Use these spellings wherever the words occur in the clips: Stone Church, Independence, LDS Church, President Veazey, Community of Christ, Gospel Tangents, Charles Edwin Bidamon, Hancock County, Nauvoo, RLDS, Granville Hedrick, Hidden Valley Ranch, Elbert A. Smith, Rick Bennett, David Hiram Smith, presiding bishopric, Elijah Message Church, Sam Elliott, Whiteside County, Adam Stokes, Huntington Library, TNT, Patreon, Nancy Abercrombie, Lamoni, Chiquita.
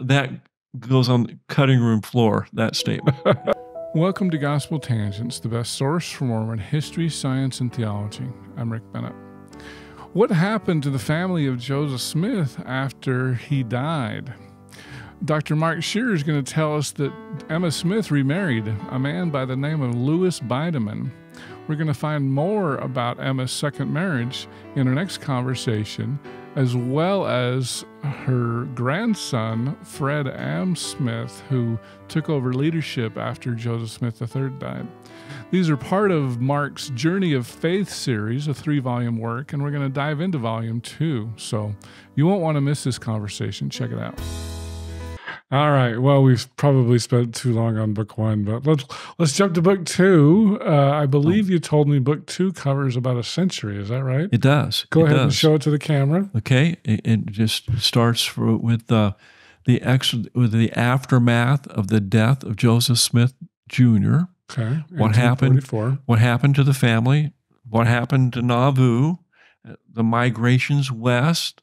That goes on the cutting room floor, that statement. Welcome to Gospel Tangents, the best source for Mormon history, science, and theology. I'm Rick Bennett. What happened to the family of Joseph Smith after he died? Dr. Mark Scherer is going to tell us that Emma Smith remarried a man by the name of Lewis Bidamon. We're going to find more about Emma's second marriage in our next conversation, as well as her grandson, Fred M. Smith, who took over leadership after Joseph Smith III died. These are part of Mark's Journey of Faith series, a three-volume work, and we're going to dive into volume 2. So you won't want to miss this conversation. Check it out. All right. Well, we've probably spent too long on book 1, but let's jump to book 2. I believe you told me book 2 covers about a century. Is that right? It does. Go ahead and show it to the camera. Okay. It just starts with the aftermath of the death of Joseph Smith Jr. Okay. What happened to the family? What happened to Nauvoo? The migrations west.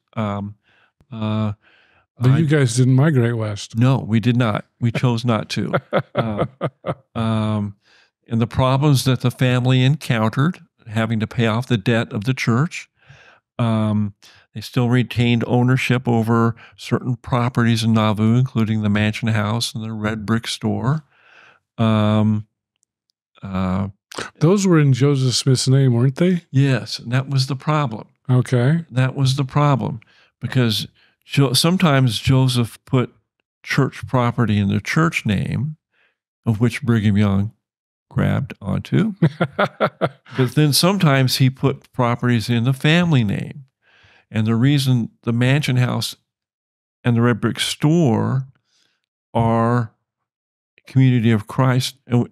But you guys didn't migrate west. No, we did not. We chose not to. And the problems that the family encountered, having to pay off the debt of the church. They still retained ownership over certain properties in Nauvoo, including the mansion house and the Red Brick Store. Those were in Joseph Smith's name, weren't they? Yes, and that was the problem. Okay. That was the problem, because sometimes Joseph put church property in the church name, of which Brigham Young grabbed onto. But then sometimes he put properties in the family name. And the reason the mansion house and the Red Brick Store are Community of Christ, and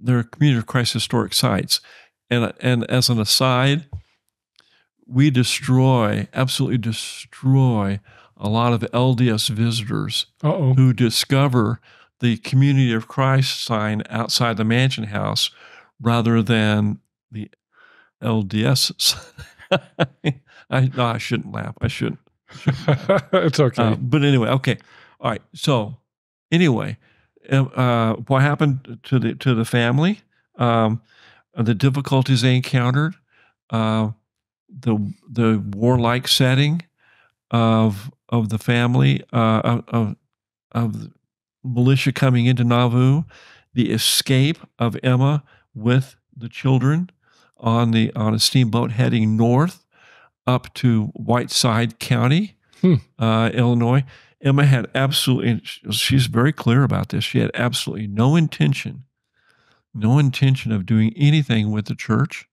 they're Community of Christ historic sites. And as an aside, we absolutely destroy a lot of LDS visitors who discover the Community of Christ sign outside the mansion house rather than the LDS sign. I shouldn't laugh. I shouldn't laugh. It's okay. But anyway, okay. All right. So anyway, what happened to the family? The difficulties they encountered. The warlike setting of the family, of the militia coming into Nauvoo, the escape of Emma with the children on a steamboat heading north up to Whiteside County, Illinois. Emma had absolutely, she's very clear about this, she had absolutely no intention of doing anything with the church.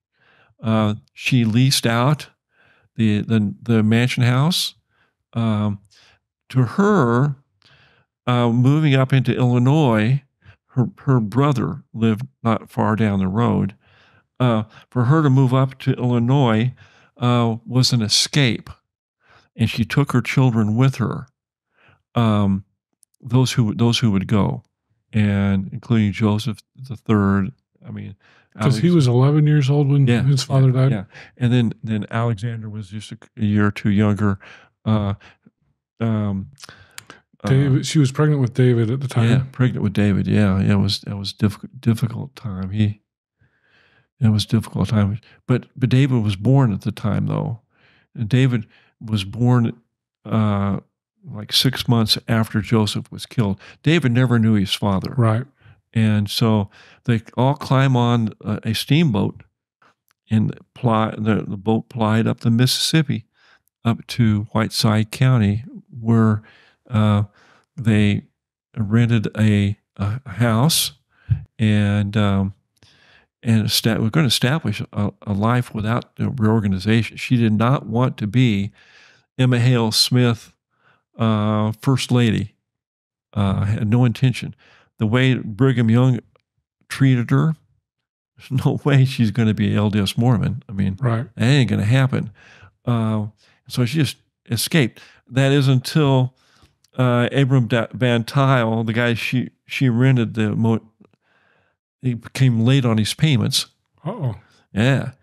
She leased out the mansion house. To her, moving up into Illinois, her brother lived not far down the road. For her to move up to Illinois was an escape, and she took her children with her. Those who would go, and including Joseph III. I mean, because he was 11 years old when his father died. Yeah, and then Alexander was just a year or two younger. David, she was pregnant with David at the time. Yeah, pregnant with David. Yeah, it was difficult time. It was difficult time. But David was born at the time though. And David was born like 6 months after Joseph was killed. David never knew his father. Right. And so they all climb on a steamboat, and the boat plied up the Mississippi up to Whiteside County, where they rented a house and we're going to establish a life without the reorganization. She did not want to be Emma Hale Smith, first lady, had no intention. The way Brigham Young treated her, there's no way she's going to be an LDS Mormon. I mean, right. That ain't going to happen. So she just escaped. That is until Abram Van Tyle, the guy she rented he became late on his payments. And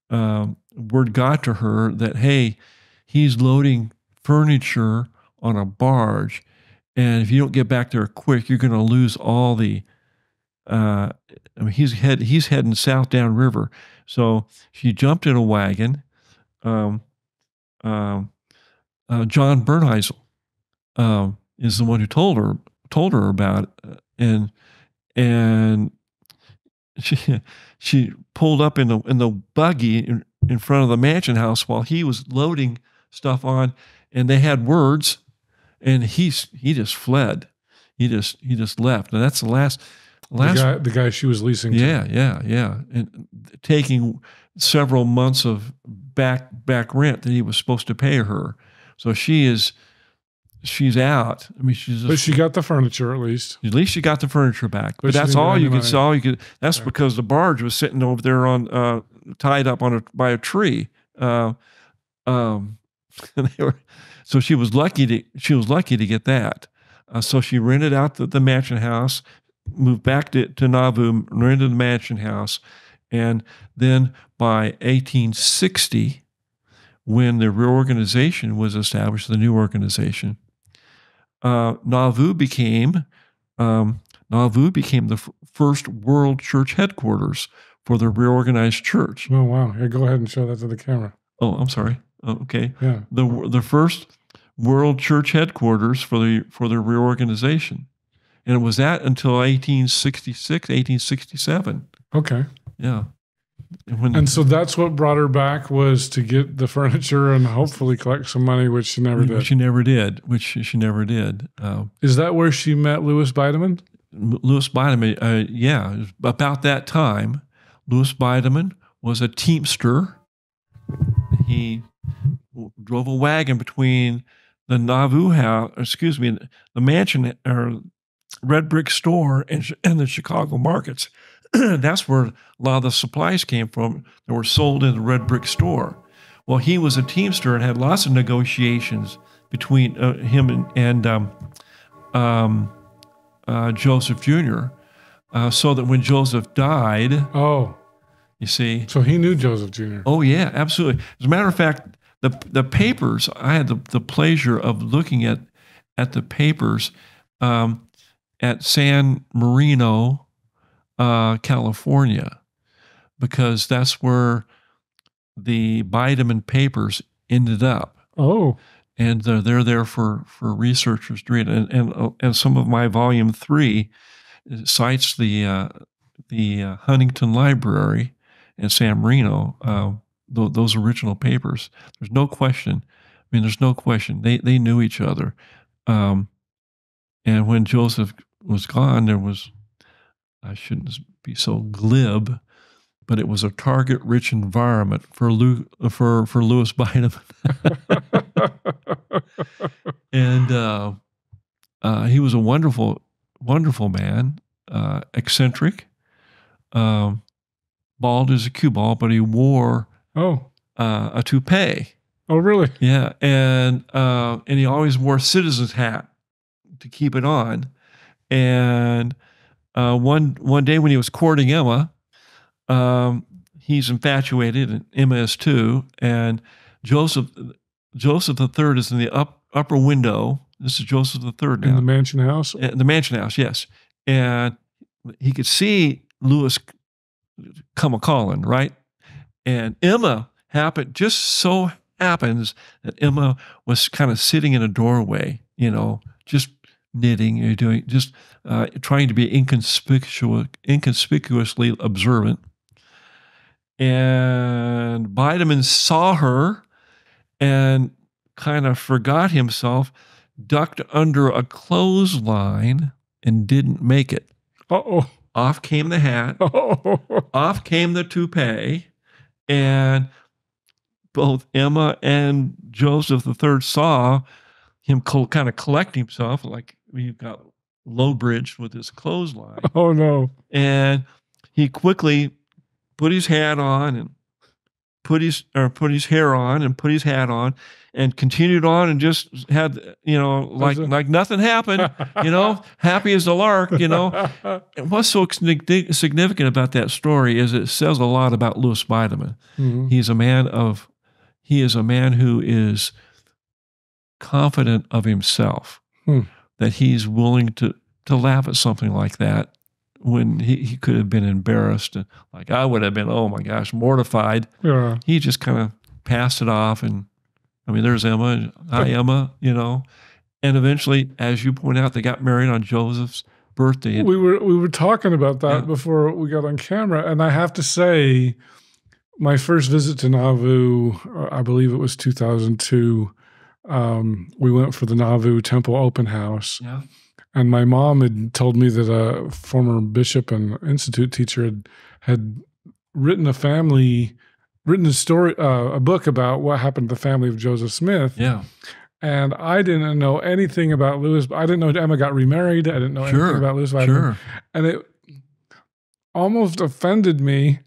word got to her that, hey, he's loading furniture on a barge, and if you don't get back there quick, you're going to lose all the. I mean, he's heading south downriver, so she jumped in a wagon. John Bernheisel is the one who told her about it, and she pulled up in the buggy in front of the mansion house while he was loading stuff on, and they had words, and he just fled, he just left, and that's the last the guy she was leasing to. Yeah, and taking several months of back rent that he was supposed to pay her, so she's out. I mean, but she got the furniture at least. At least she got the furniture back. But that's all you could see. That's because the barge was sitting over there on tied up by a tree. And so she was lucky to get that. So she rented out the mansion house, moved back to Nauvoo, rented the mansion house, and then by 1860, when the reorganization was established, the new organization, Nauvoo became the first world church headquarters for the reorganized church. Oh wow! Here, go ahead and show that to the camera. Oh, I'm sorry. Oh, okay. Yeah. The first world church headquarters for the reorganization, and it was that until 1866, 1867. Okay. Yeah. And so that's what brought her back, was to get the furniture and hopefully collect some money, which she never did. Is that where she met Lewis Bidamon? Lewis Bidamon, yeah. About that time, Lewis Bidamon was a teamster. He drove a wagon between the Nauvoo house, the mansion or Red Brick Store and the Chicago markets. That's where a lot of the supplies came from that were sold in the Red Brick Store. Well, he was a teamster and had lots of negotiations between him and Joseph Jr. So that when Joseph died, you see, so he knew Joseph Jr. Oh yeah, absolutely. As a matter of fact, the papers, I had the pleasure of looking at the papers at San Marino, California, because that's where the Bidamon papers ended up. Oh, and they're there for researchers to read. And some of my volume 3 cites the Huntington Library in San Marino, those original papers. There's no question. I mean, there's no question. They knew each other. And when Joseph was gone, there was. I shouldn't be so glib, but it was a target-rich environment for Lewis Bidamon, and he was a wonderful man, eccentric, bald as a cue ball, but he wore a toupee. Oh, really? Yeah, and he always wore a citizen's hat to keep it on, and. One day when he was courting Emma, he's infatuated, and Emma is too, and Joseph III is in the upper window. This is Joseph III now. In the mansion house? In the mansion house, yes. And he could see Lewis come a-calling, right? And Emma just so happens that Emma was kind of sitting in a doorway, you know, just knitting, you're doing just trying to be inconspicuously observant. And Bidamon saw her and kind of forgot himself, ducked under a clothesline, and didn't make it. Uh-oh. Off came the hat. Uh-oh. Off came the toupee. And both Emma and Joseph III saw him kind of collect himself, like he got low-bridged with his clothesline. Oh, no. And he quickly put his hat on and put his hat on and continued on and just had, you know, like nothing happened, you know, happy as a lark, you know. And what's so significant about that story is it says a lot about Lewis Bidamon. Mm-hmm. He is a man who is confident of himself that he's willing to laugh at something like that when he could have been embarrassed. And like I would have been, oh my gosh, mortified. Yeah. He just kind of passed it off. And I mean, there's Emma, hi Emma, you know. And eventually, as you point out, they got married on Joseph's birthday. We were talking about that before we got on camera. And I have to say, my first visit to Nauvoo, I believe it was 2002, we went for the Nauvoo Temple Open House. Yeah. And my mom had told me that a former bishop and institute teacher had written a book about what happened to the family of Joseph Smith. Yeah. And I didn't know anything about Lewis. I didn't know Emma got remarried. I didn't know anything about Lewis Bidamon. Sure. And it almost offended me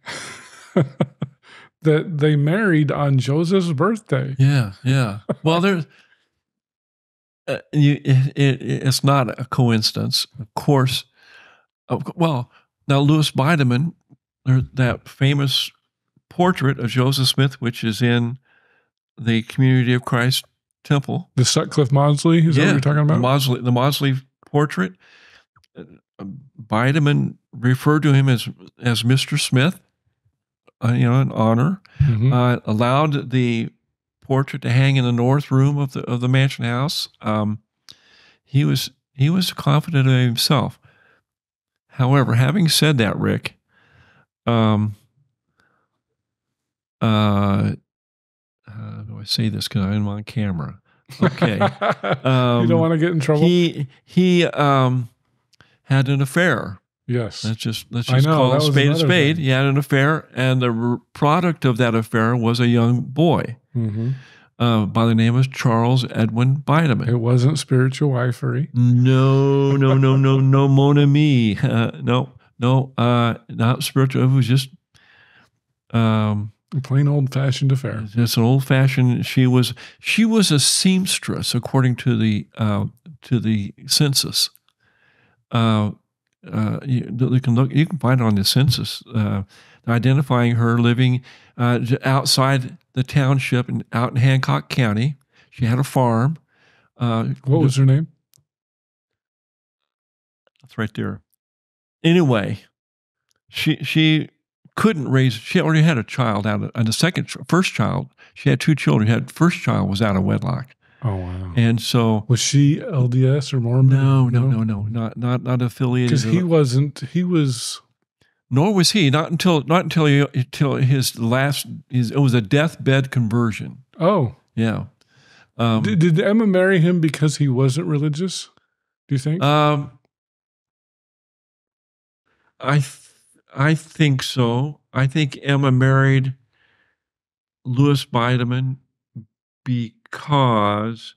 that they married on Joseph's birthday. Yeah, yeah. Well, there's it's not a coincidence, of course. Well, now Lewis Bidamon, that famous portrait of Joseph Smith, which is in the Community of Christ Temple. The Sutcliffe Maudsley, is that what you're talking about? The Maudsley portrait. Bidamon referred to him as Mr. Smith, you know, in honor. Allowed the portrait to hang in the north room of the mansion house. He was confident in himself. However, having said that, Rick, how do I say this? Because I'm on camera. Okay. You don't want to get in trouble. He had an affair. Yes. Let's just call a spade a spade. He had an affair, and the product of that affair was a young boy by the name of Charles Edwin Bidamon. It wasn't spiritual wifery. No, no, no, no, no, mon ami. Not spiritual. It was just... a plain old-fashioned affair. It's an old-fashioned. She was a seamstress, according to the census. You can find it on the census, identifying her living outside the township and out in Hancock County. She had a farm. What was her name? That's right there. Anyway, she couldn't raise, she already had a child out, and the first child, she had two children. Her first child was out of wedlock. Oh, wow. And so... Was she LDS or Mormon? No, not affiliated. Because he wasn't, he was... Nor was he, not until his last, it was a deathbed conversion. Oh. Yeah. Did Emma marry him because he wasn't religious, do you think? I think so. I think Emma married Lewis Bidamon because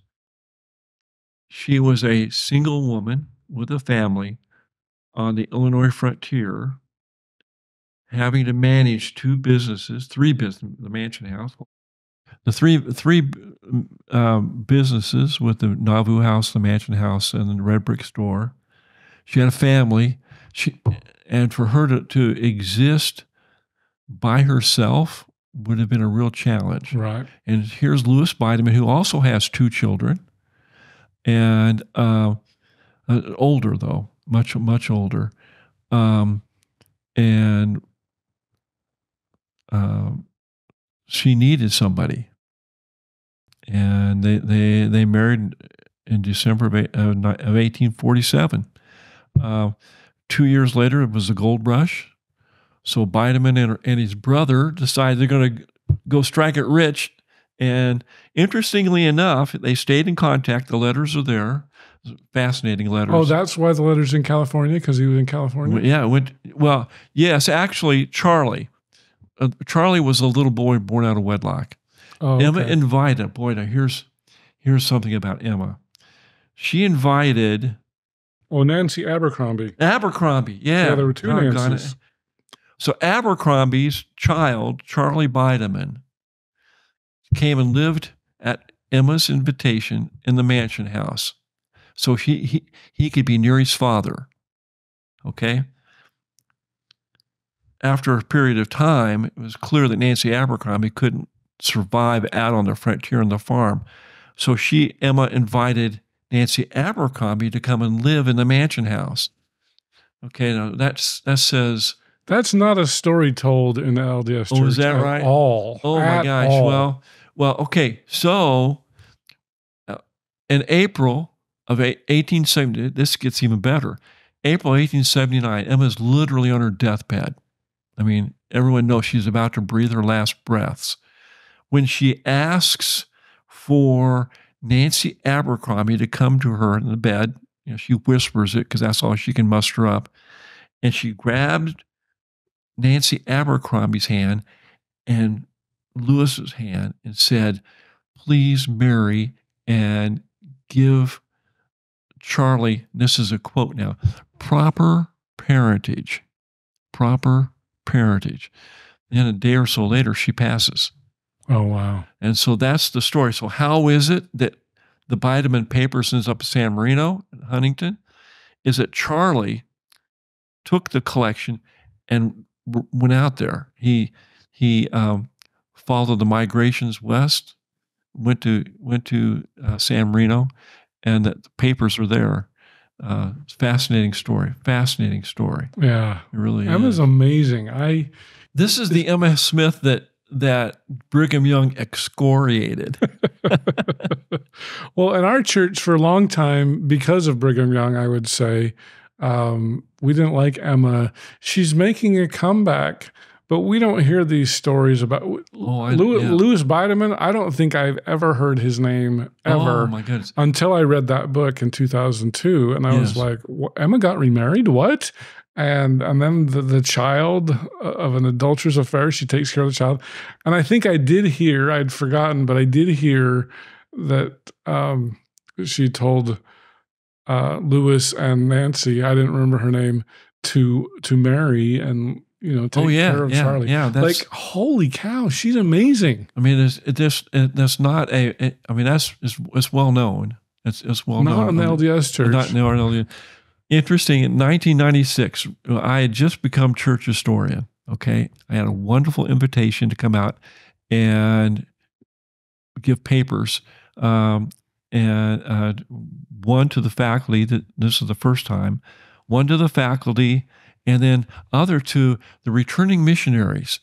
she was a single woman with a family on the Illinois frontier, having to manage two businesses, three businesses, the mansion house, the three businesses with the Nauvoo house, the mansion house, and the Red Brick Store. She had a family. And for her to exist by herself would have been a real challenge. Right. And here's Lewis Bidamon, who also has two children, and older though, much older, and she needed somebody, and they married in December of 1847. 2 years later, it was the gold rush. So Bidamon and his brother decided they're going to go strike it rich. And interestingly enough, they stayed in contact. The letters are there. Fascinating letters. Oh, that's why the letter's in California, because he was in California? Yeah. Well, yes, actually, Charlie. Charlie was a little boy born out of wedlock. Oh, okay. Emma invited, boy, now here's something about Emma. She invited... Oh, Nancy Abercrombie. Abercrombie, yeah. Yeah, there were two Nancys. So Abercrombie's child, Charlie Bidamon, came and lived at Emma's invitation in the mansion house. So he could be near his father, okay? After a period of time, it was clear that Nancy Abercrombie couldn't survive out on the frontier on the farm. So she, Emma, invited Nancy Abercrombie to come and live in the mansion house. Okay, now that says... That's not a story told in the LDS Church. Oh, is that right? At all. Oh, my gosh. Well, okay. So in April of 1870, this gets even better. April 1879, Emma's literally on her deathbed. I mean, everyone knows she's about to breathe her last breaths. When she asks for Nancy Abercrombie to come to her in the bed, you know, she whispers it because that's all she can muster up, and she grabbed Nancy Abercrombie's hand and Lewis's hand and said, "Please marry and give Charlie," this is a quote now, proper parentage. Then a day or so later, she passes. Oh, wow. And so that's the story. So how is it that the Bidamon papers ends up in San Marino, Huntington? Is that Charlie took the collection and went out there. He followed the migrations west, went to San Marino, and the papers are there. Fascinating story. Yeah, it really is. Emma's amazing. This is the Emma Smith that Brigham Young excoriated. Well, in our church for a long time, because of Brigham Young, I would say, we didn't like Emma. She's making a comeback, but we don't hear these stories about Lewis Bidamon. I don't think I've ever heard his name ever. Oh, my goodness. Until I read that book in 2002, and I was like, Emma got remarried? What? And then the child of an adulterous affair, she takes care of the child. And I think I did hear, I'd forgotten, but I did hear that she told Lewis and Nancy, I didn't remember her name, to marry and, you know, take care of Charlie. Yeah, that's, like, holy cow, she's amazing. I mean, it's well known. It's well known. Not in the LDS Church. Not in the RLDS. Interesting, in 1996, I had just become church historian, okay? I had a wonderful invitation to come out and give papers, and one to the faculty, this is the first time, one to the faculty, and then other to the returning missionaries.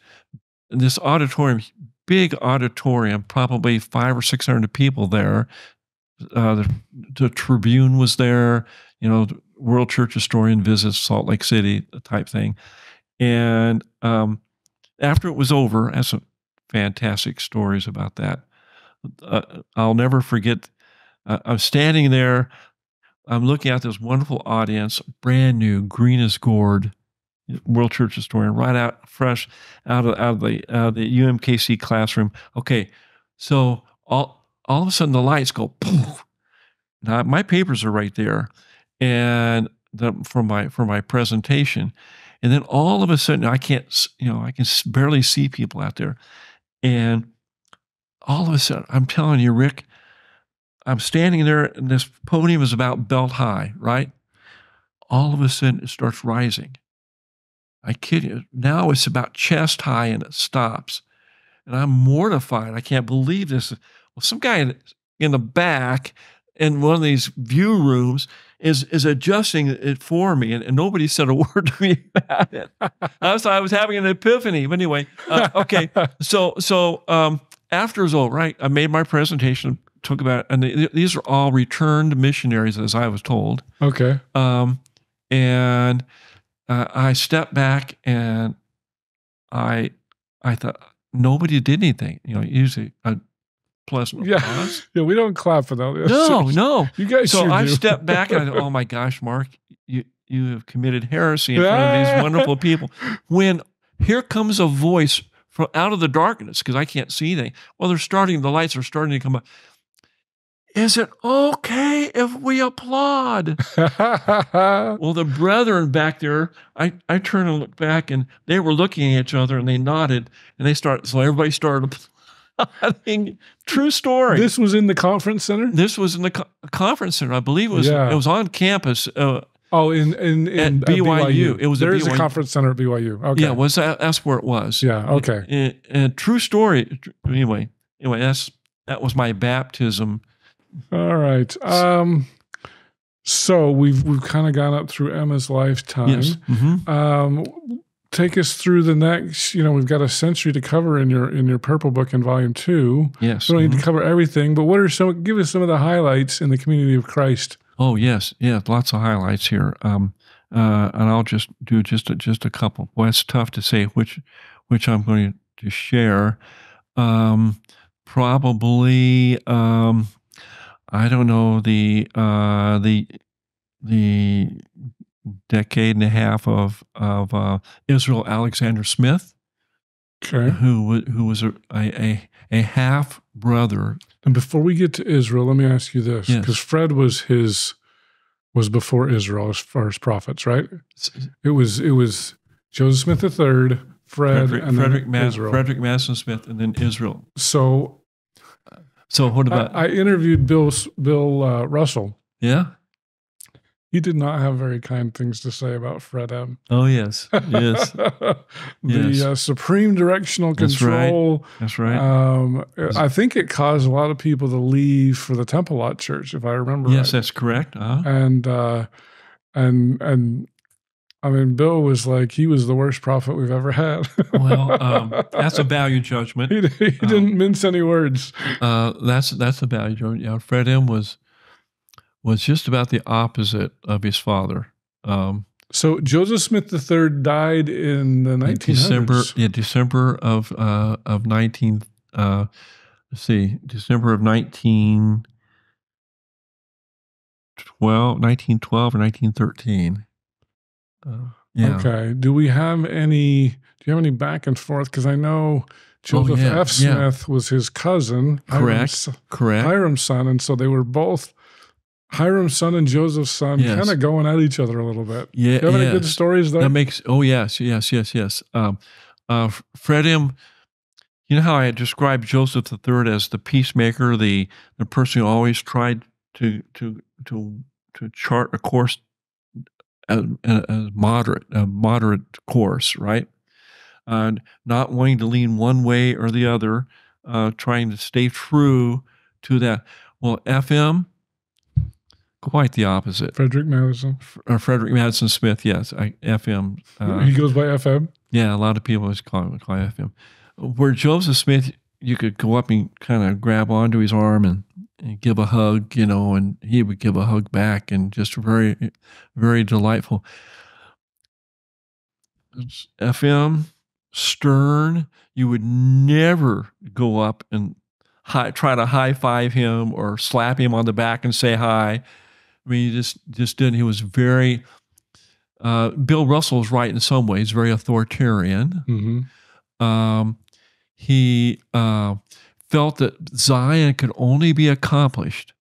This auditorium, big auditorium, probably 500 or 600 people there. The Tribune was there, you know, World Church Historian visits Salt Lake City type thing. And after it was over, I had some fantastic stories about that. I'll never forget. I'm standing there. I'm looking at this wonderful audience, brand new, green as gourd, World Church Historian, right out, fresh out of the UMKC classroom. Okay, so all of a sudden the lights go poof. Now my papers are right there, and for my presentation, and then all of a sudden I can barely see people out there, and all of a sudden I'm telling you, Rick, I'm standing there, and this podium is about belt high, right? All of a sudden, it starts rising. I kid you. Now it's about chest high, and it stops. And I'm mortified. I can't believe this. Well, some guy in the back in one of these view rooms is adjusting it for me, and nobody said a word to me about it. I was having an epiphany. But anyway, okay. So after it was over, right, I made my presentation. Took about, and these are all returned missionaries, as I was told. Okay. And I stepped back, and I thought nobody did anything. You know, usually a pleasant applause. Yeah, we don't clap for that. No. You guys. So I stepped back, and I thought, oh my gosh, Mark, you have committed heresy in front of these wonderful people. When here comes a voice from out of the darkness, because I can't see anything. Well, the lights are starting to come up. Is it okay if we applaud? Well, the brethren back there, I turned and looked back, and they were looking at each other, and they nodded, and so everybody started applauding. True story. This was in the conference center? This was in the conference center. I believe it was on campus. In BYU. It was a conference center at BYU. Okay. Yeah, that's where it was. Yeah, okay. And true story. Anyway, that was my baptism All right. So we've kind of gone up through Emma's lifetime. Yes. Mm-hmm. Take us through the next. You know, we've got a century to cover in your purple book in volume 2. Yes, we don't need to cover everything, but what are some? Give us some of the highlights in the Community of Christ. Oh yes, yeah, lots of highlights here, and I'll just do just a couple. Well, it's tough to say which I'm going to share. Probably, I don't know the decade and a half of Israel Alexander Smith, okay, who was a half brother. And before we get to Israel, let me ask you this, because yes. Fred was before Israel as far as prophets, right? It was Joseph Smith III, Frederick Madison Smith, and then Israel. So what about? I interviewed Bill Russell. Yeah. He did not have very kind things to say about Fred M. Oh, yes. Yes. The supreme directional control. That's right. That's right. I think it caused a lot of people to leave for the Temple Lot Church, if I remember right. Yes, that's correct. Uh-huh. And I mean, Bill was like, he was the worst prophet we've ever had. Well, that's a value judgment. He didn't mince any words. That's a value judgment. Yeah, Fred M. was just about the opposite of his father. So Joseph Smith III died in the 1900s. December of 19. Let's see, December of 1912 or 1913. Yeah. Okay. Do you have any back and forth? Because I know Joseph F. Smith was his cousin. Correct. Hiram's son, and so they were both. Hiram's son and Joseph's son kind of going at each other a little bit. Yeah, do you have any good stories there? Oh yes. Fred M. You know how I had described Joseph III as the peacemaker, the person who always tried to chart a course, a moderate course, right? And not wanting to lean one way or the other, trying to stay true to that. Well, F.M. quite the opposite. Frederick Madison. Frederick Madison Smith, yes. FM. He goes by FM? Yeah, a lot of people just call him FM. Where Joseph Smith, you could go up and kind of grab onto his arm and give a hug, you know, and he would give a hug back, and just very, very delightful. FM, stern, you would never go up and try to high-five him or slap him on the back and say hi. I mean, he just didn't. He was very, Bill Russell's right in some ways, very authoritarian. Mm-hmm. He felt that Zion could only be accomplished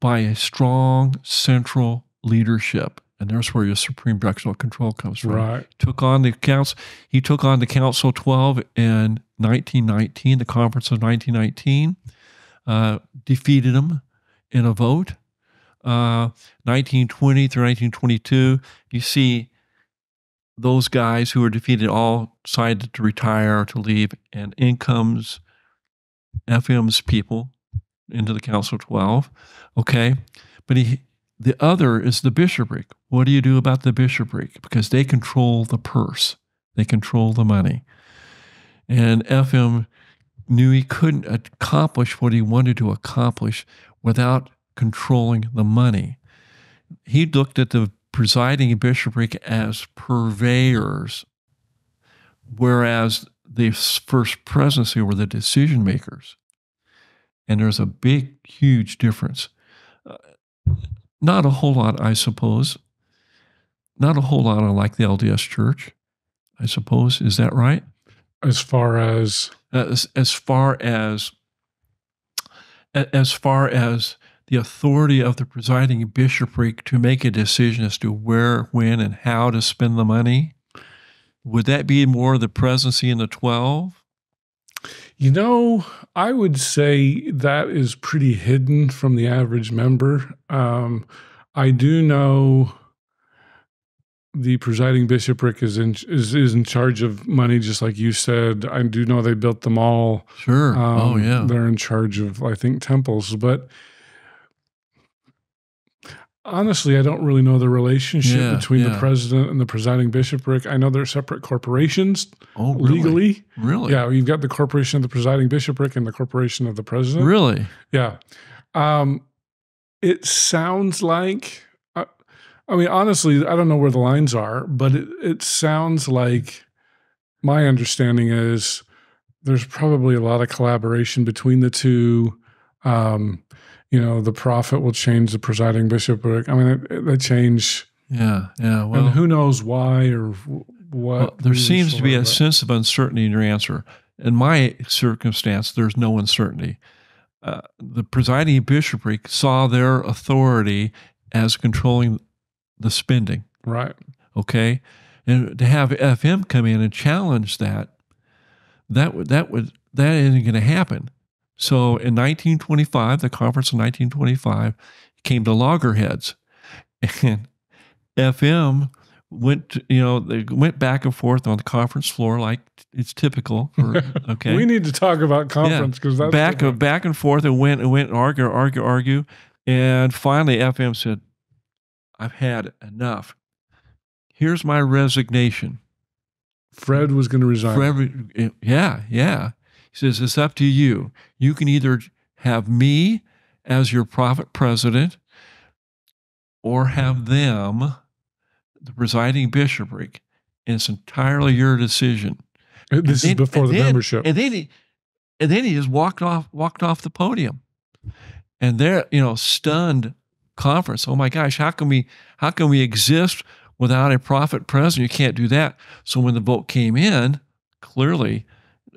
by a strong central leadership. And there's where your supreme directional control comes from. Right. He took on the Council of 12 in 1919, the Conference of 1919, defeated him in a vote. 1920 through 1922, you see those guys who were defeated all decided to retire or to leave, and in comes FM's people into the Council of 12. Okay, but the other is the bishopric. What do you do about the bishopric? Because they control the purse, they control the money, and FM knew he couldn't accomplish what he wanted to accomplish without controlling the money. He looked at the presiding bishopric as purveyors, whereas the first presidency were the decision makers. And there's a big, huge difference. Not a whole lot, I suppose. Not a whole lot unlike the LDS Church, I suppose. Is that right? As far as the authority of the presiding bishopric to make a decision as to where, when, and how to spend the money? Would that be more the presidency in the 12? You know, I would say that is pretty hidden from the average member. I do know the presiding bishopric is in charge of money, just like you said. I do know they built them all. Sure. They're in charge of, I think, temples, but Honestly, I don't really know the relationship between the president and the presiding bishopric. I know they're separate corporations legally. Really? Yeah, you've got the corporation of the presiding bishopric and the corporation of the president. Really? Yeah. It sounds like, I mean, honestly, I don't know where the lines are, but it sounds like my understanding is there's probably a lot of collaboration between the two. You know, the prophet will change the presiding bishopric. I mean, they change. Yeah, yeah. Well, and who knows why or what. Well, there seems to be a sense of uncertainty in your answer. In my circumstance, there's no uncertainty. The presiding bishopric saw their authority as controlling the spending. Right. Okay? And to have FM come in and challenge that, that isn't going to happen. So in 1925, the conference in 1925 came to loggerheads, and FM went back and forth on the conference floor like it's typical. Okay, we need to talk about conference because that's back and forth and went and argue, and finally FM said, "I've had enough. Here's my resignation." Fred was going to resign. Fred, yeah. He says, it's up to you. You can either have me as your prophet president or have them, the presiding bishopric, and it's entirely your decision. This is before the membership. And then he just walked off the podium. And they're, you know, stunned conference. Oh my gosh, how can we exist without a prophet president? You can't do that. So when the vote came in, clearly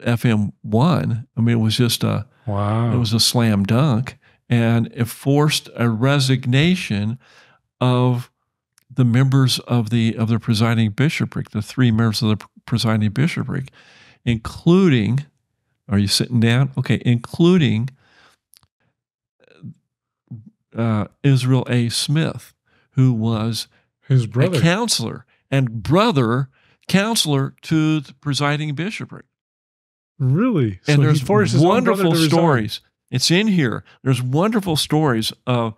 FM won. I mean, it was just a wow. It was a slam dunk, and it forced a resignation of the members of the presiding bishopric, the three members of the presiding bishopric, including. Are you sitting down? Okay, including Israel A. Smith, who was his brother, a counselor and counselor to the presiding bishopric. Really? And so there's wonderful stories. It's in here. There's wonderful stories of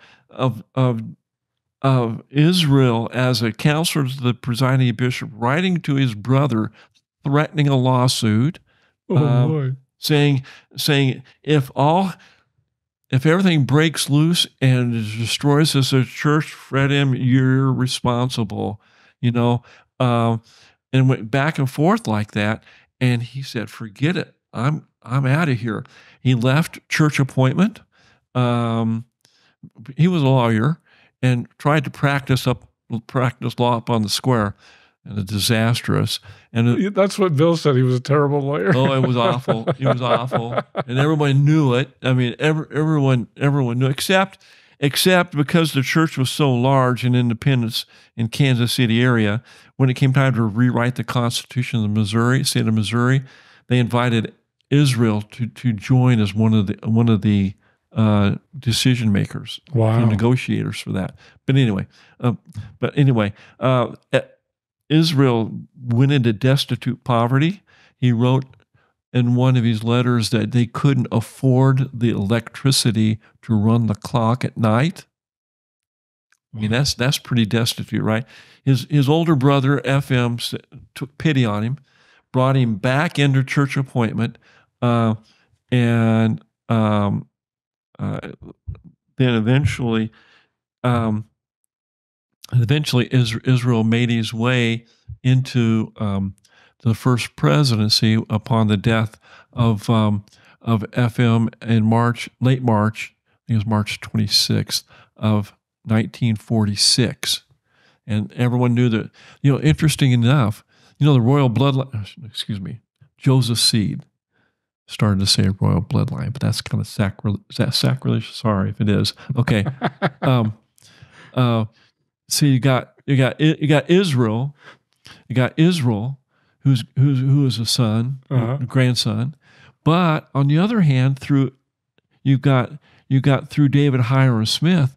Israel as a counselor to the presiding bishop, writing to his brother, threatening a lawsuit, saying if everything breaks loose and destroys us as a church, Fred M., you're responsible, you know, and went back and forth like that. And he said, "Forget it. I'm out of here." He left church appointment. He was a lawyer and tried to practice law up on the square, and it's disastrous. And that's what Bill said. He was a terrible lawyer. Oh, it was awful. It was awful, and everyone knew it. I mean, everyone knew except because the church was so large in Independence in Kansas City area, when it came time to rewrite the Constitution of the state of Missouri, they invited Israel to join as one of the decision makers, negotiators for that. But anyway, Israel went into destitute poverty. He wrote in one of his letters that they couldn't afford the electricity to run the clock at night. I mean, that's pretty destitute, right? His older brother, FM, took pity on him, brought him back into church appointment, then eventually Israel made his way into the first presidency upon the death of FM in late March, I think it was March 26th of 1946. And everyone knew that, you know, interesting enough, you know, the royal bloodline, excuse me, Joseph Seed, started to say royal bloodline, but that's kind of sacrilege. Sorry if it is. Okay. So you got Israel, who is a son, a grandson, but on the other hand, through David Hiram Smith,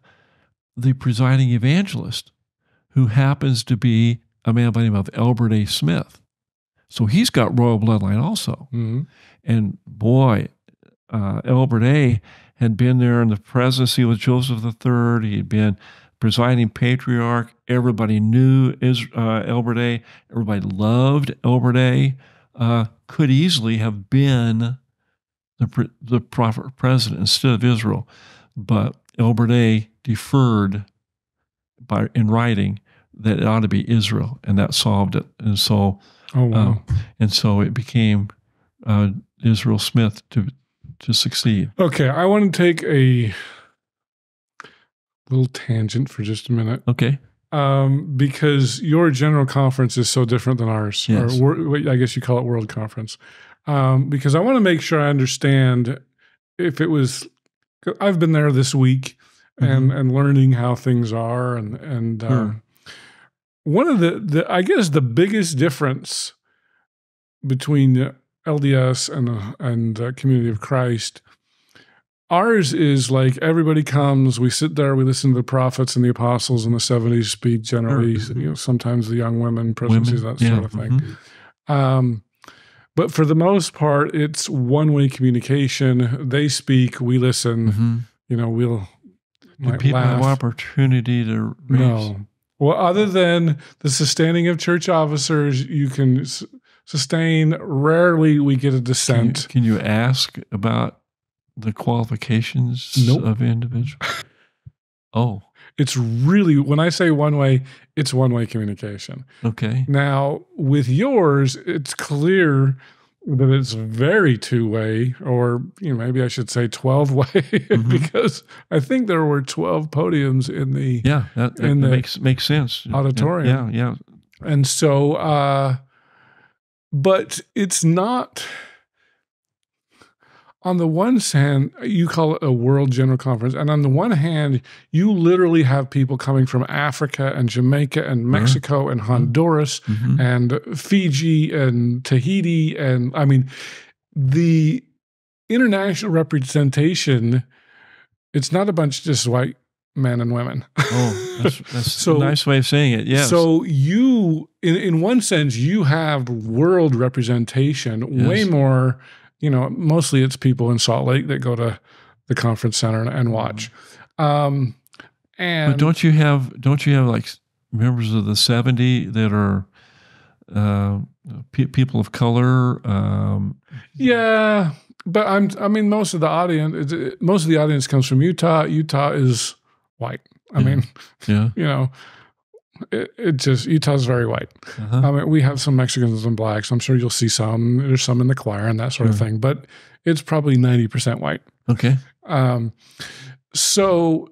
the presiding evangelist, who happens to be a man by the name of Elbert A. Smith, so he's got royal bloodline also. And boy, Elbert A. had been there in the presidency with Joseph III. He had been presiding patriarch. Everybody knew Elbert A. Everybody loved Elbert A. Could easily have been the proper president instead of Israel. But Elbert A. deferred in writing that it ought to be Israel, and that solved it. And so, and so it became Israel Smith to succeed. Okay, I want to take a little tangent for just a minute. Okay. Because your general conference is so different than ours. Yes. Or I guess you call it World Conference. Because I want to make sure I understand if it was, I've been there this week and learning how things are. One of the, I guess the biggest difference between LDS and Community of Christ, ours is like everybody comes, we sit there, we listen to the prophets and the apostles and the 70s speak generally, you know, sometimes the young women, presidencies, that sort of thing. But for the most part, it's one-way communication. They speak, we listen, you know, people have opportunity to read. No. Well, other than the sustaining of church officers, you can sustain. Rarely we get a dissent. Can you ask about the qualifications of individuals? Oh. It's really, when I say one way, it's one-way communication. Okay. Now, with yours, it's clear that it's very two-way, or you know, maybe I should say 12-way, because I think there were 12 podiums in the that makes sense auditorium. And so, but it's not. On the one hand, you call it a World General Conference, and on the one hand, you literally have people coming from Africa and Jamaica and Mexico and Honduras and Fiji and Tahiti, and I mean, the international representation, it's not a bunch of just white men and women. Oh, that's so, a nice way of saying it, yes. So you, in one sense, you have world representation way more. You know, mostly it's people in Salt Lake that go to the conference center and watch. But don't you have like members of the 70 that are people of color? Yeah, but I mean most of the audience comes from Utah. Utah is white. It just, Utah's very white. I mean, we have some Mexicans and blacks. I'm sure you'll see some. There's some in the choir and that sort of thing, but it's probably 90% white. Okay. So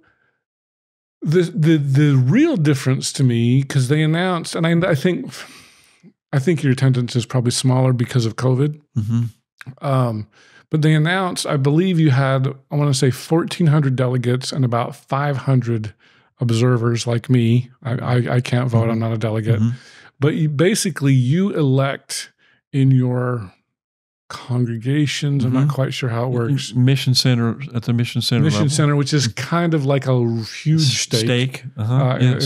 the real difference to me, because they announced, and I think your attendance is probably smaller because of COVID. But they announced, I believe you had, I want to say 1,400 delegates and about 500 observers like me. I can't vote. I'm not a delegate. But you, basically, you elect in your congregations. I'm not quite sure how it works. Mission center, which is kind of like a huge stake in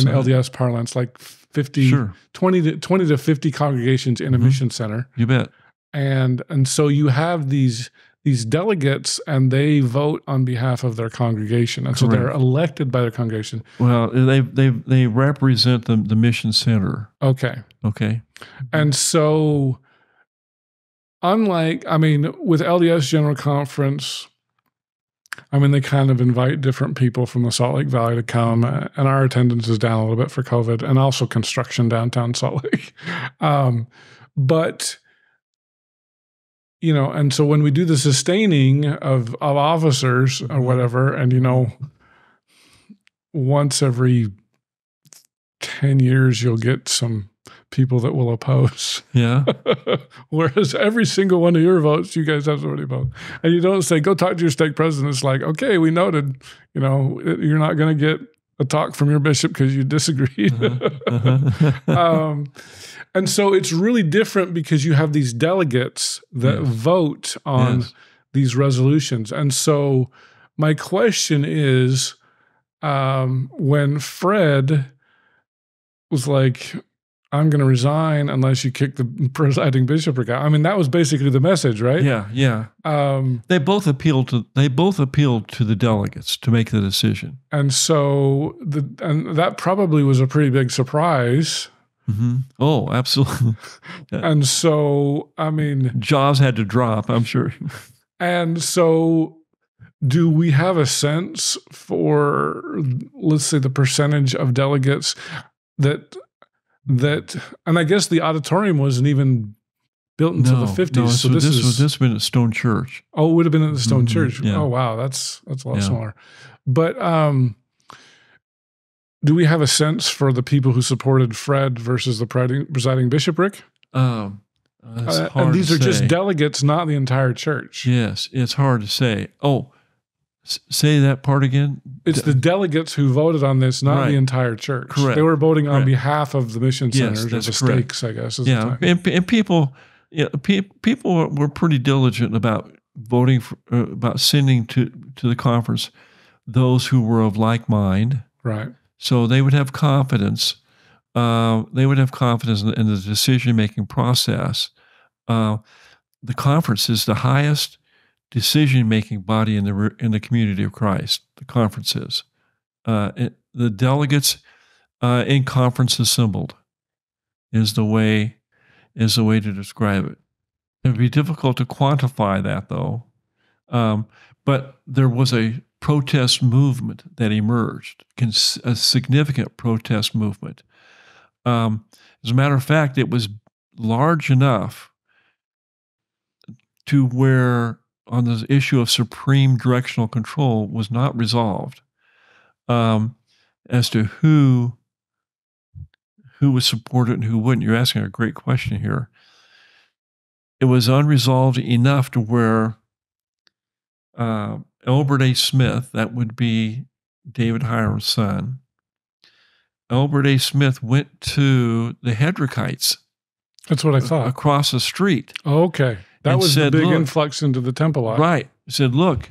LDS parlance, like 20 to 50 congregations in a mission center. You bet. And so you have these delegates, and they vote on behalf of their congregation, and so they're elected by their congregation. Well, they represent the mission center. Okay, okay. And so, unlike, I mean, with LDS General Conference, I mean, they kind of invite different people from the Salt Lake Valley to come, and our attendance is down a little bit for COVID, and also construction downtown Salt Lake, but. You know, and so when we do the sustaining of officers or whatever, and, you know, once every 10 years, you'll get some people that will oppose. Yeah. Whereas every single one of your votes, you guys have somebody vote. And you don't say, go talk to your stake president. It's like, okay, we noted, you know, you're not going to get a talk from your bishop because you disagreed. And so it's really different because you have these delegates that vote on these resolutions. And so my question is, when Fred was like, I'm going to resign unless you kick the presiding bishopric out. I mean, that was basically the message, right? Yeah, yeah. They both appealed to the delegates to make the decision, and so and that probably was a pretty big surprise. Mm-hmm. Oh, absolutely. And so, I mean, jaws had to drop, I'm sure. And so, do we have a sense for, let's say, the percentage of delegates that, and I guess the auditorium wasn't even built until the '50s. No, so this would have been at Stone Church. Oh, it would have been at the Stone Church. Yeah. Oh, wow, that's a lot smaller. But do we have a sense for the people who supported Fred versus the presiding bishopric? And these are just delegates, not the entire church. Yes, it's hard to say. Oh, say that part again. It's the delegates who voted on this, not the entire church. Correct. They were voting on behalf of the mission centers, or the stakes, I guess. Yeah, and people were pretty diligent about voting for, about sending to the conference those who were of like mind. Right. So they would have confidence. They would have confidence in the decision-making process. The conference is the highest decision-making body in the Community of Christ. The conference is the delegates in conference assembled is the way to describe it. It would be difficult to quantify that though, but there was a protest movement that emerged, a significant protest movement. As a matter of fact, it was large enough to where on the issue of supreme directional control was not resolved as to who was supported and who wouldn't. You're asking a great question here. It was unresolved enough to where Elbert A. Smith, that would be David Hiram's son, Elbert A. Smith went to the Hedrickites. That's what I thought. Across the street. Oh, okay. That was the big influx into the Temple Lot. Right. He said, look,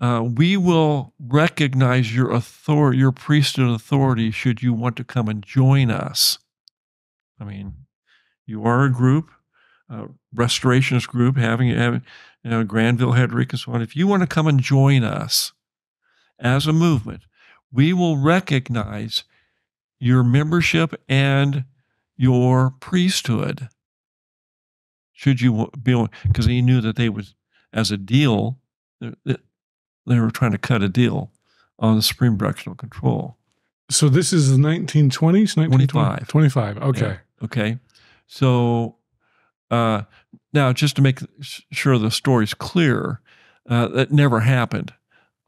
we will recognize your authority, your priesthood authority, should you want to come and join us. I mean, you are a group, a restorationist group, having you know, Granville, Hedrick, and so on. If you want to come and join us as a movement, we will recognize your membership and your priesthood, should you be, because he knew that they would, as a deal, they were trying to cut a deal on the supreme directional control. So this is the 1920s, 1925. 25, okay. Yeah, okay. So now just to make sure the story's clear, that never happened.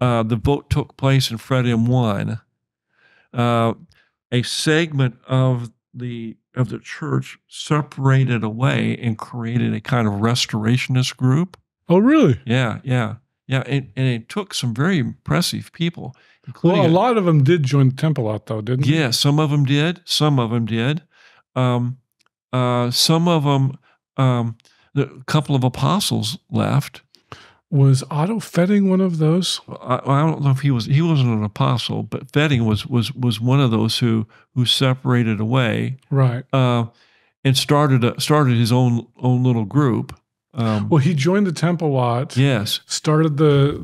The vote took place and Fred M. won. A segment of the church separated away and created a kind of restorationist group. Oh, really? Yeah, yeah, yeah. And it took some very impressive people. Well, a lot of them did join the Temple Lot, though, didn't they? Yeah, some of them did. Some of them did. Some of them, a couple of apostles left. Was Otto Fetting one of those? I don't know if he was. He wasn't an apostle, but Fetting was one of those who separated away, right? And started his own little group. Well, he joined the Temple Lot. Yes. Started the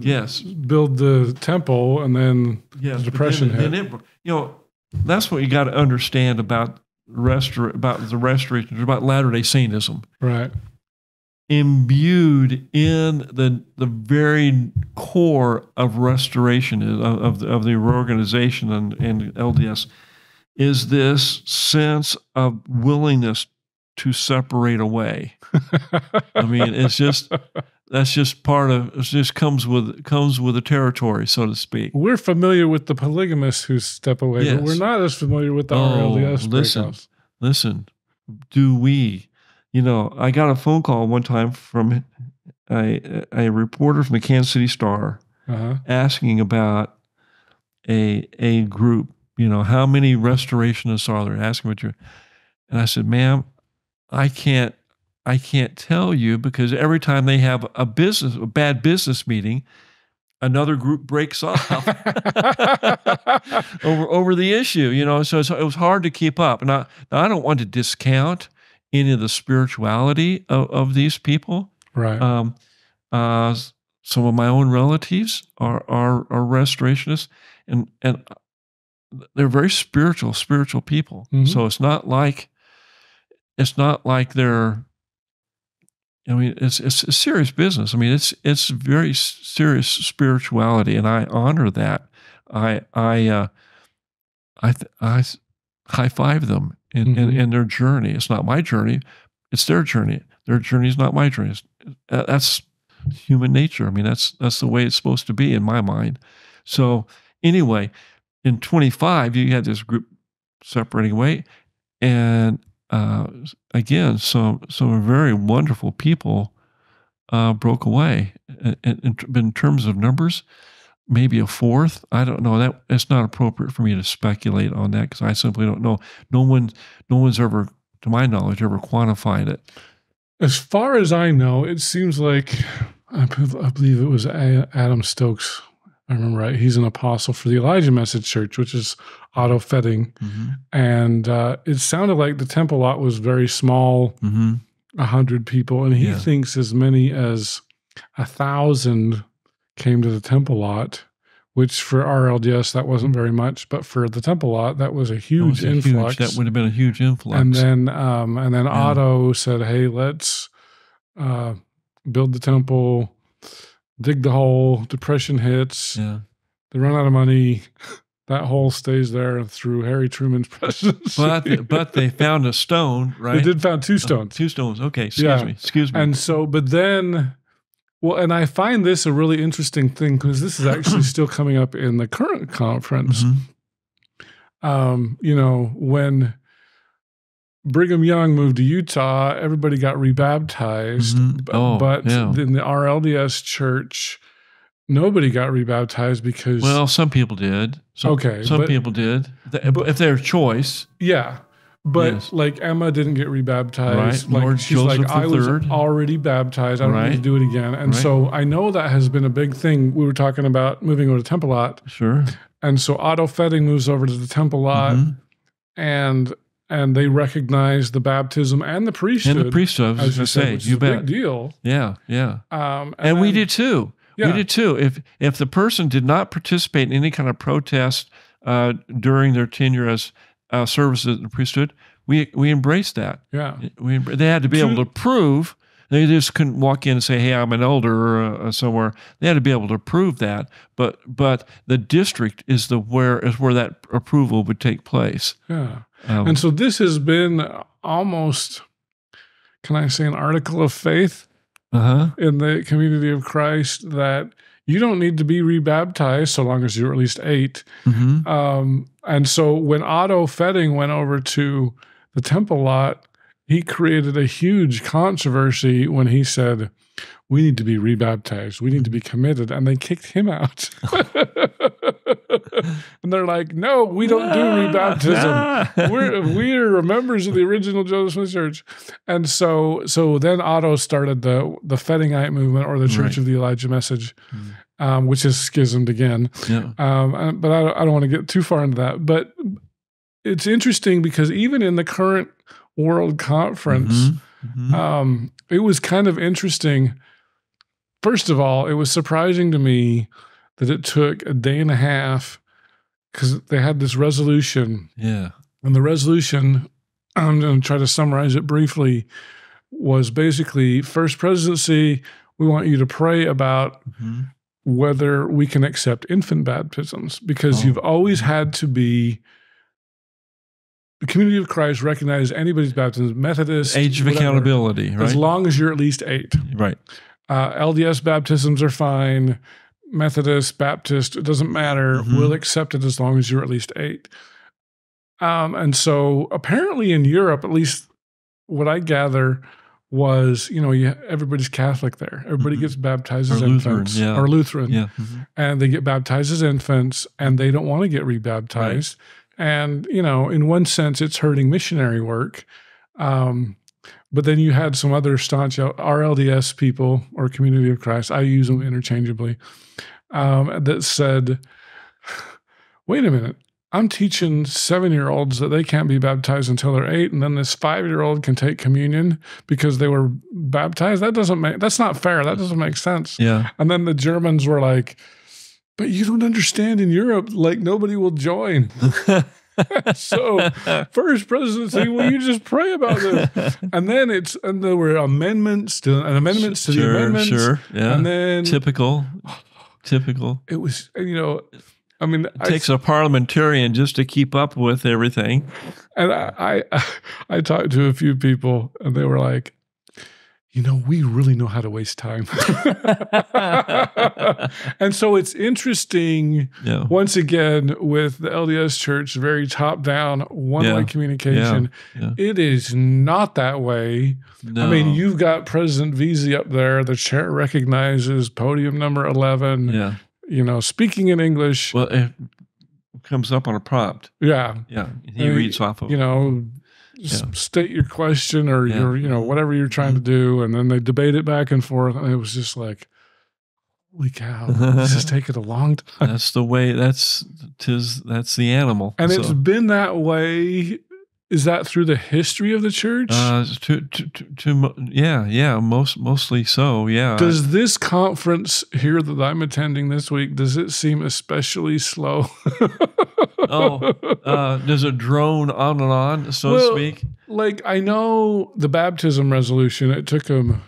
build the temple, and then the Depression hit. Then you know, that's what you got to understand about the Restoration, about Latter-day Saintism, right? Imbued in the very core of restoration of the organization and LDS is this sense of willingness to separate away. I mean, it just comes with the territory, so to speak. We're familiar with the polygamists who step away, but we're not as familiar with the RLDS breakups. Listen, do we? You know, I got a phone call one time from a reporter from the Kansas City Star asking about a group, you know, how many restorationists are there, asking what you're, and I said, ma'am, I can't tell you because every time they have a bad business meeting, another group breaks off over the issue, you know. So it was hard to keep up. And I don't want to discount any of the spirituality of these people. Right. Some of my own relatives are Restorationists, and they're very spiritual people. Mm-hmm. So it's not like they're. I mean, it's a serious business. I mean, it's very serious spirituality, and I honor that. I high five them in their journey. It's not my journey; it's their journey. Their journey is not my journey. That's human nature. I mean, that's the way it's supposed to be in my mind. So anyway, in 25, you had this group separating away, and again, some very wonderful people broke away. In terms of numbers, maybe a fourth. I don't know. That it's not appropriate for me to speculate on that because I simply don't know. No one's ever, to my knowledge, ever quantified it. As far as I know, it seems like I believe it was Adam Stokes. I remember right. He's an apostle for the Elijah Message Church, which is Otto Fetting. Mm-hmm. And it sounded like the Temple Lot was very small, 100 people. And he thinks as many as 1,000 came to the Temple Lot, which for RLDS, that wasn't very much. But for the Temple Lot, that was a huge influx. That would have been a huge influx. And then Otto said, hey, let's build the temple, dig the hole, depression hits, they run out of money, that hole stays there through Harry Truman's presidency. But they found a stone, right? They did found two stones. Two stones, okay, excuse me. And so, but then, well, and I find this a really interesting thing because this is actually still coming up in the current conference. Mm-hmm. You know, when Brigham Young moved to Utah, everybody got rebaptized, but in the RLDS Church, nobody got rebaptized because— Well, some people did. If their choice. Yeah, but like Emma didn't get rebaptized. Right. Like Lord she's Joseph like, III. I was already baptized. I don't need to do it again. And so I know that has been a big thing. We were talking about moving over to Temple Lot. Sure. And so Otto Fetting moves over to the Temple Lot, and they recognize the baptism and the priesthood. And the priesthood, as you say, which is a big deal. Yeah, yeah. And we did too. Yeah. We did too. If the person did not participate in any kind of protest during their tenure as services in the priesthood, we embraced that. Yeah. They had to be able to prove. They just couldn't walk in and say, hey, I'm an elder somewhere. They had to be able to prove that. But the district is where that approval would take place. Yeah. And so this has been almost, can I say, an article of faith in the Community of Christ that you don't need to be rebaptized so long as you're at least 8. Mm-hmm. And so when Otto Fetting went over to the Temple Lot, he created a huge controversy when he said, we need to be rebaptized. We need to be committed. And they kicked him out. And they're like, no, we don't do rebaptism. We're members of the original Joseph Smith Church. And so then Otto started the Fettingite movement, or the Church of the Elijah Message, which is schismed again. Yeah. But I don't want to get too far into that. But it's interesting because even in the current World Conference, it was kind of interesting. First of all, it was surprising to me that it took a day and a half because they had this resolution. Yeah. And the resolution, I'm going to try to summarize it briefly, was basically, First Presidency, we want you to pray about whether we can accept infant baptisms, because you've always had to be— the Community of Christ recognizes anybody's baptism, Methodist, age of accountability, right? As long as you're at least 8. Right. LDS baptisms are fine. Methodist, Baptist, it doesn't matter. We'll accept it as long as you're at least 8. And so apparently in Europe, at least what I gather was, you know, everybody's Catholic there. Everybody gets baptized as infants. Or Lutheran. Yeah. And they get baptized as infants, and they don't want to get rebaptized. Right. And, you know, in one sense, it's hurting missionary work. But then you had some other staunch RLDS people, or Community of Christ. I use them interchangeably. that said, wait a minute, I'm teaching 7-year-olds that they can't be baptized until they're 8, and then this 5-year-old can take communion because they were baptized. That doesn't make, that's not fair. That doesn't make sense. Yeah. And then the Germans were like, but you don't understand, in Europe, like, nobody will join. So, first presidency, will you just pray about this? And then it's, and there were amendments to, and amendments to the amendments. Sure, yeah. And then typical. It was, you know, I mean, it takes a parliamentarian just to keep up with everything. And I talked to a few people, and they were like, you know, we really know how to waste time. And so it's interesting, yeah, once again, with the LDS Church, very top-down, one-way, yeah, communication. Yeah. Yeah. It is not that way. No. I mean, you've got President Veazey up there. The chair recognizes podium number 11. Yeah. You know, speaking in English. Well, it comes up on a prompt. Yeah. Yeah. He reads off of it. You know, yeah, state your question or, yeah, your, you know, whatever you're trying to do. And then they debate it back and forth. And it was just like, holy cow, this is taking a long time. That's the way, that's the animal. And so, it's been that way. Is that through the history of the church? Yeah, yeah, mostly so, yeah. Does this conference here that I'm attending this week, does it seem especially slow? Oh, does it drone on and on, so to speak? Like, I know the baptism resolution, it took them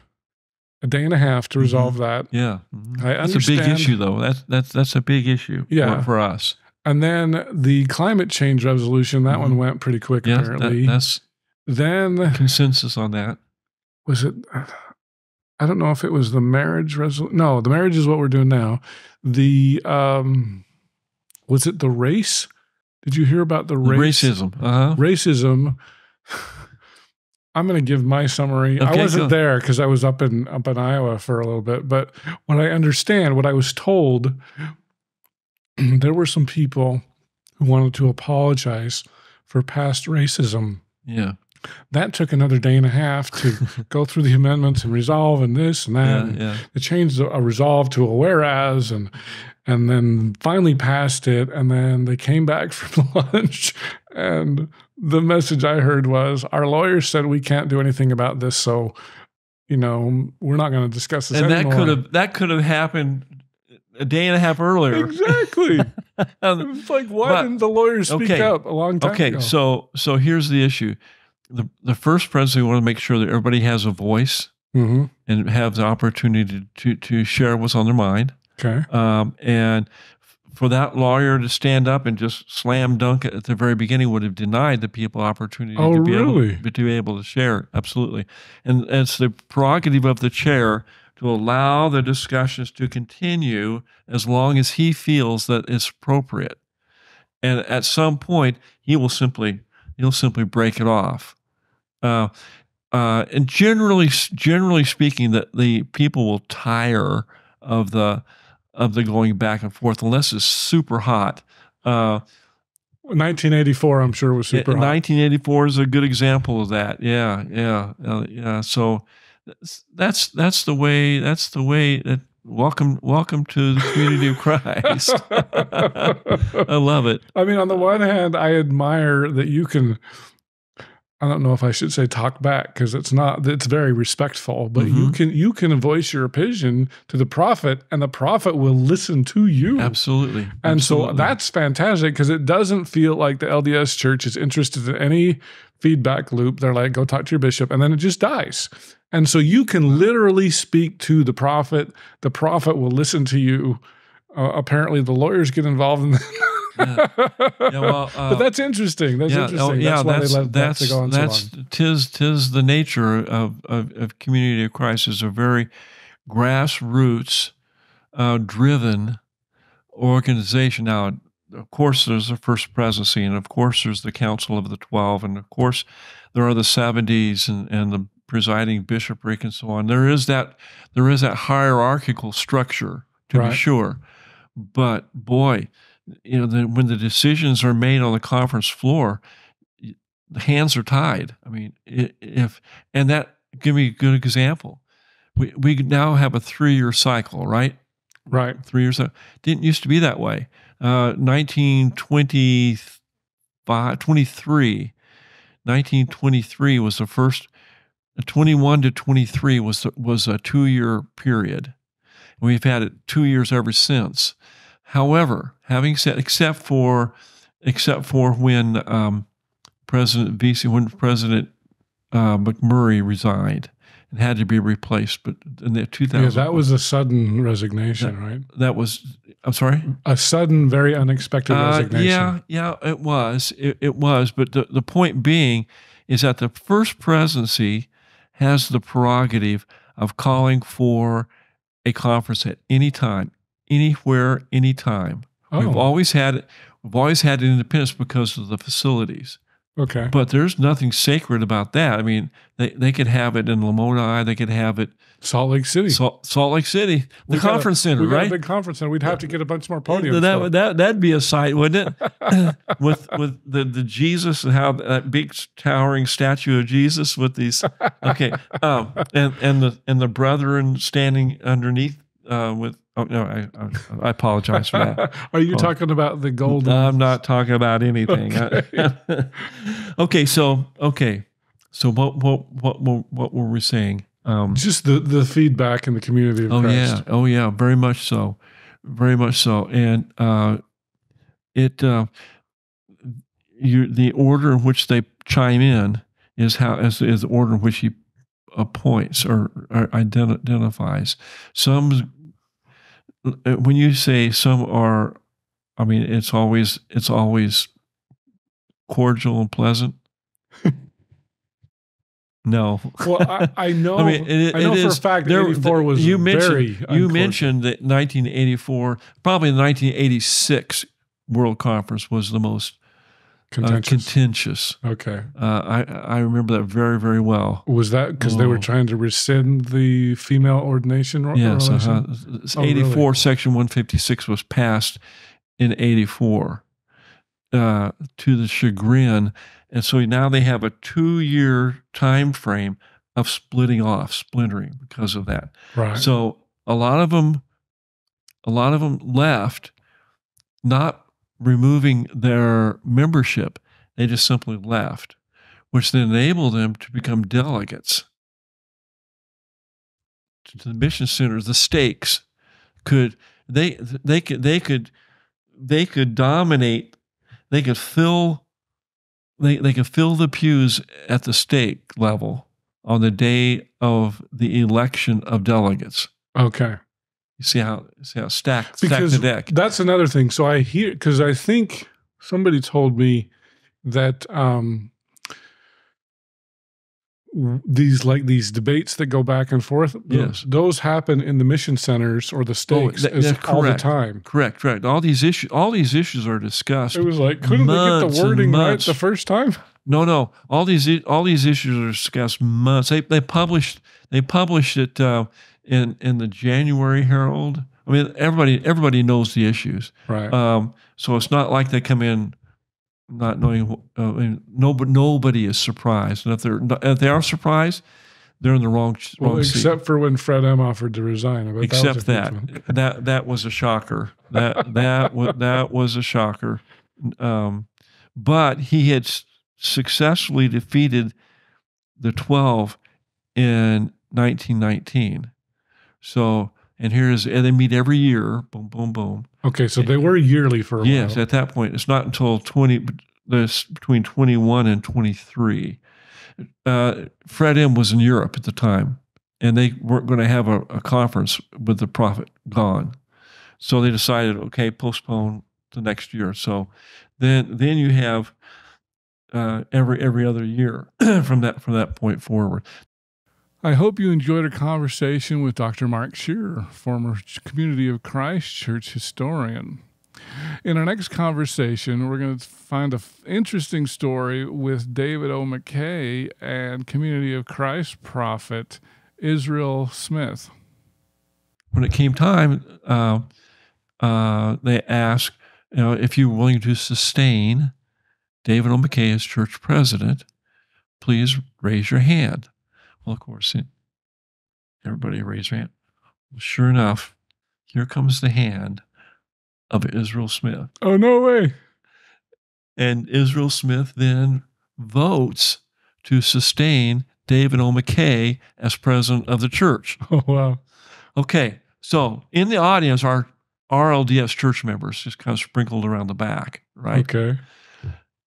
a day and a half to resolve that. Yeah. Mm-hmm. I understand. That's a big issue, though. That's a big issue, yeah, for us. And then the climate change resolution, that one went pretty quick, yeah, apparently. Then consensus on that. Was it, I don't know if it was the marriage resolution. No, the marriage is what we're doing now. The, was it the race? Did you hear about the race? Racism. Racism. I'm going to give my summary. Okay, I wasn't there because I was up in Iowa for a little bit. But what I understand, what I was told, there were some people who wanted to apologize for past racism. Yeah. That took another day and a half to go through the amendments and resolve and this and that. Yeah, and yeah. They changed a resolve to a whereas and then finally passed it. And then they came back from lunch and the message I heard was, our lawyer said we can't do anything about this. So, you know, we're not going to discuss this anymore. And that could have happened a day and a half earlier. Exactly. It's like, why didn't the lawyers speak up a long time ago? Okay, so here's the issue. The first presidency, we want to make sure that everybody has a voice and have the opportunity to share what's on their mind. Okay. And for that lawyer to stand up and just slam dunk it at the very beginning would have denied the people opportunity to be able to share. Absolutely. And it's the prerogative of the chair to allow the discussions to continue as long as he feels that it's appropriate. And at some point, he'll simply break it off. And generally speaking, that the people will tire of the going back and forth unless it's super hot. 1984, I'm sure, was super hot. 1984 is a good example of that. Yeah, yeah, yeah. So That's the way that welcome to the Community of Christ. I love it. I mean, on the one hand, I admire that you can, I don't know if I should say talk back, because it's very respectful, but you can voice your opinion to the prophet and the prophet will listen to you. Absolutely. And so that's fantastic because it doesn't feel like the LDS Church is interested in any feedback loop. They're like, go talk to your bishop, and then it just dies. And so you can literally speak to the prophet. The prophet will listen to you. Apparently, the lawyers get involved in that. Yeah. Yeah, well, but that's interesting. That's interesting. Oh, yeah, that's why they let that to go on so long. Tis the nature of Community of Christ is a very grassroots driven organization. Now, of course, there's the First Presidency, and of course, there's the Council of the 12, and of course, there are the 70s and the presiding bishopric and so on. There is that hierarchical structure, to be sure. But boy, you know, when the decisions are made on the conference floor, the hands are tied. I mean, give me a good example. We now have a 3-year cycle, right? Right. 3 years ago. Didn't used to be that way. 1923 was the first, 21 to 23 was a two-year period. And we've had it 2 years ever since. However, having said, except for when President McMurray resigned and had to be replaced, but in the 2000. Yeah, that was a sudden resignation, right? That was, I'm sorry? A sudden, very unexpected resignation. Yeah, it was. It was, but the point being is that the first presidency has the prerogative of calling for a conference at any time, anywhere, anytime. Oh. We've always had independence because of the facilities. Okay. But there's nothing sacred about that. I mean, they could have it in Lamoni. They could have it Salt Lake City, the conference center, right? The conference center. We'd have to get a bunch more podiums. That'd be a sight, wouldn't it? with the Jesus and how that big towering statue of Jesus with these. Okay, and the brethren standing underneath with. Oh, no, I apologize for that. Are you talking about the golden? I'm not talking about anything. Okay, okay, so what were we saying? Just the feedback in the community of Christ. Oh yeah, very much so. And the order in which they chime in is the order in which he appoints or identifies some. When you say some are, I mean, it's always cordial and pleasant. No. Well, I know. I mean, I know for a fact that 1984 was you mentioned that 1984, probably the 1986 World Conference was the most contentious. Okay. I remember that very, very well. Was that because they were trying to rescind the female ordination? Yes. It's 84, really? Section 156 was passed in 84 to the chagrin. And so now they have a two-year time frame of splintering because of that. Right. So a lot of them left, not removing their membership, they just simply left, which then enabled them to become delegates to the mission centers. The stakes could dominate. They could fill the pews at the stake level on the day of the election of delegates. Okay. You see how stacked the deck. That's another thing. So I hear, because I think somebody told me that these debates that go back and forth, yes, those happen in the mission centers or the stakes all the time. Correct. All these issues are discussed. It was like, couldn't they get the wording right the first time? No. All these issues are discussed months. They published it. In the January Herald, I mean, everybody knows the issues, right? So it's not like they come in not knowing. Nobody is surprised, and if they are surprised, they're in the wrong seat. Except for when Fred M offered to resign. That was a shocker. That was a shocker. But he had successfully defeated the 12 in 1919. So, and they meet every year, boom, boom, boom. Okay, so they were yearly for a while. Yes, at that point. It's not until between 21 and 23. Fred M. was in Europe at the time, and they weren't going to have a conference with the prophet gone. So they decided, okay, postpone the next year. So then you have every other year from that point forward. I hope you enjoyed our conversation with Dr. Mark Scherer, former Community of Christ Church historian. In our next conversation, we're going to find an interesting story with David O. McKay and Community of Christ prophet Israel Smith. When it came time, they asked, if you're willing to sustain David O. McKay as church president, please raise your hand. Well, of course, everybody raised their hand. Well, sure enough, here comes the hand of Israel Smith. Oh, no way. And Israel Smith then votes to sustain David O. McKay as president of the church. Oh, wow. Okay, so in the audience are RLDS church members, just kind of sprinkled around the back, right? Okay.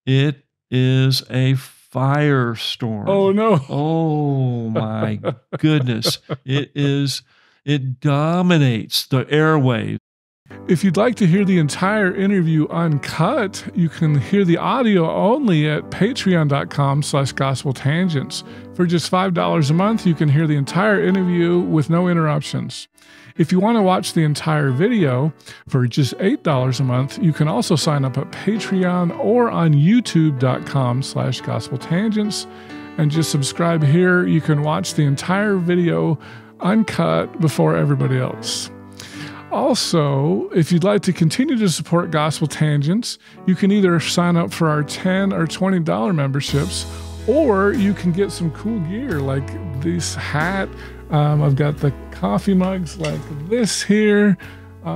It is a firestorm. Oh, no. Oh, my goodness. It dominates the airwaves. If you'd like to hear the entire interview uncut, you can hear the audio only at patreon.com/gospeltangents. For just $5 a month, you can hear the entire interview with no interruptions. If you want to watch the entire video, for just $8 a month, you can also sign up at Patreon or on youtube.com/gospeltangents. And just subscribe here. You can watch the entire video uncut before everybody else. Also, if you'd like to continue to support Gospel Tangents, you can either sign up for our $10 or $20 memberships, or you can get some cool gear like this hat. I've got the coffee mugs like this here.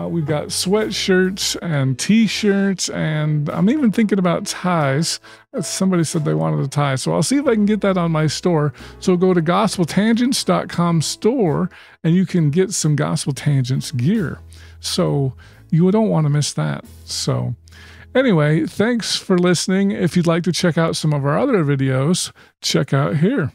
We've got sweatshirts and t-shirts, and I'm even thinking about ties. Somebody said they wanted a tie, so I'll see if I can get that on my store. So go to gospeltangents.com store, and you can get some Gospel Tangents gear. So you don't want to miss that. So anyway, thanks for listening. If you'd like to check out some of our other videos, check out here.